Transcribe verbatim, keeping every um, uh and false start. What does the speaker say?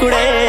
टुकड़े।